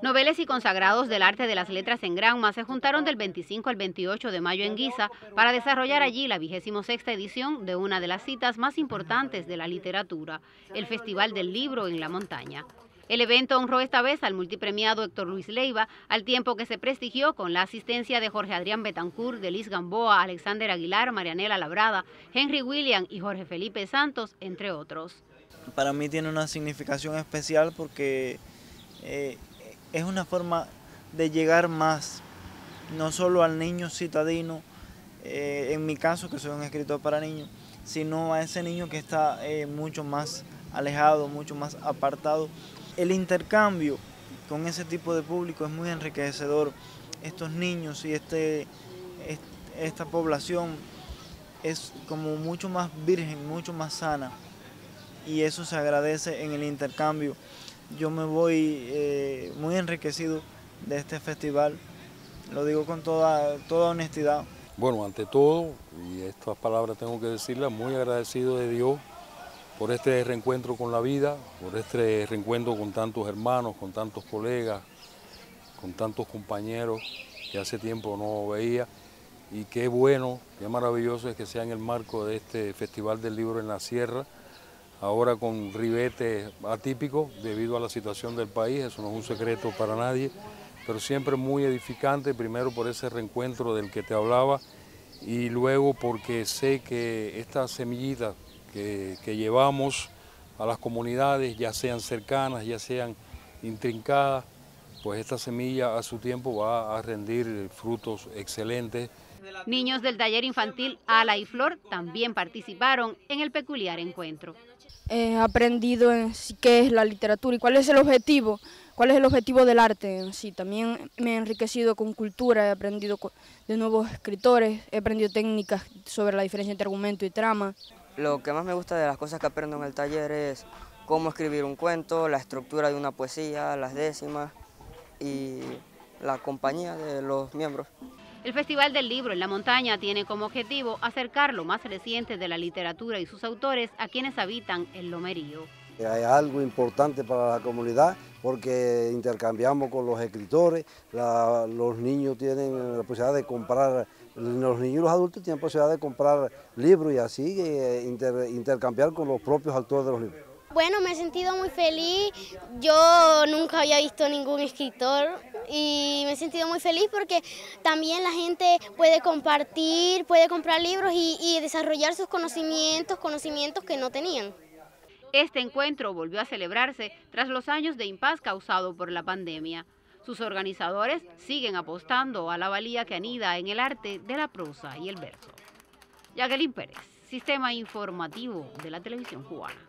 Noveles y consagrados del arte de las letras en Granma se juntaron del 25 al 28 de mayo en Guisa para desarrollar allí la 26ª edición de una de las citas más importantes de la literatura, el Festival del Libro en la Montaña. El evento honró esta vez al multipremiado Héctor Luis Leiva, al tiempo que se prestigió con la asistencia de Jorge Adrián Betancourt, Delis Gamboa, Alexander Aguilar, Marianela Labrada, Henry William y Jorge Felipe Santos, entre otros. Para mí tiene una significación especial porque es una forma de llegar más, no solo al niño citadino, en mi caso que soy un escritor para niños, sino a ese niño que está mucho más alejado, mucho más apartado. El intercambio con ese tipo de público es muy enriquecedor. Estos niños y esta población es como mucho más virgen, mucho más sana, y eso se agradece en el intercambio. Yo me voy muy enriquecido de este festival, lo digo con toda honestidad. Bueno, ante todo, y estas palabras tengo que decirlas, muy agradecido de Dios por este reencuentro con la vida, por este reencuentro con tantos hermanos, con tantos colegas, con tantos compañeros que hace tiempo no veía. Y qué bueno, qué maravilloso es que sea en el marco de este Festival del Libro en la Sierra, ahora con ribetes atípicos debido a la situación del país, eso no es un secreto para nadie, pero siempre muy edificante, primero por ese reencuentro del que te hablaba y luego porque sé que estas semillitas que llevamos a las comunidades, ya sean cercanas, ya sean intrincadas, pues esta semilla a su tiempo va a rendir frutos excelentes. Niños del taller infantil Ala y Flor también participaron en el peculiar encuentro. He aprendido en sí qué es la literatura y cuál es el objetivo del arte en sí. También me he enriquecido con cultura, he aprendido de nuevos escritores, he aprendido técnicas sobre la diferencia entre argumento y trama. Lo que más me gusta de las cosas que aprendo en el taller es cómo escribir un cuento, la estructura de una poesía, las décimas y la compañía de los miembros. El Festival del Libro en la Montaña tiene como objetivo acercar lo más reciente de la literatura y sus autores a quienes habitan el Lomerío. Hay algo importante para la comunidad porque intercambiamos con los escritores, los niños tienen la posibilidad de comprar, los niños y los adultos tienen la posibilidad de comprar libros y así intercambiar con los propios autores de los libros. Bueno, me he sentido muy feliz, yo nunca había visto ningún escritor y me he sentido muy feliz porque también la gente puede compartir, puede comprar libros y desarrollar sus conocimientos que no tenían. Este encuentro volvió a celebrarse tras los años de impas causado por la pandemia. Sus organizadores siguen apostando a la valía que anida en el arte de la prosa y el verso. Jacqueline Pérez, Sistema Informativo de la Televisión Cubana.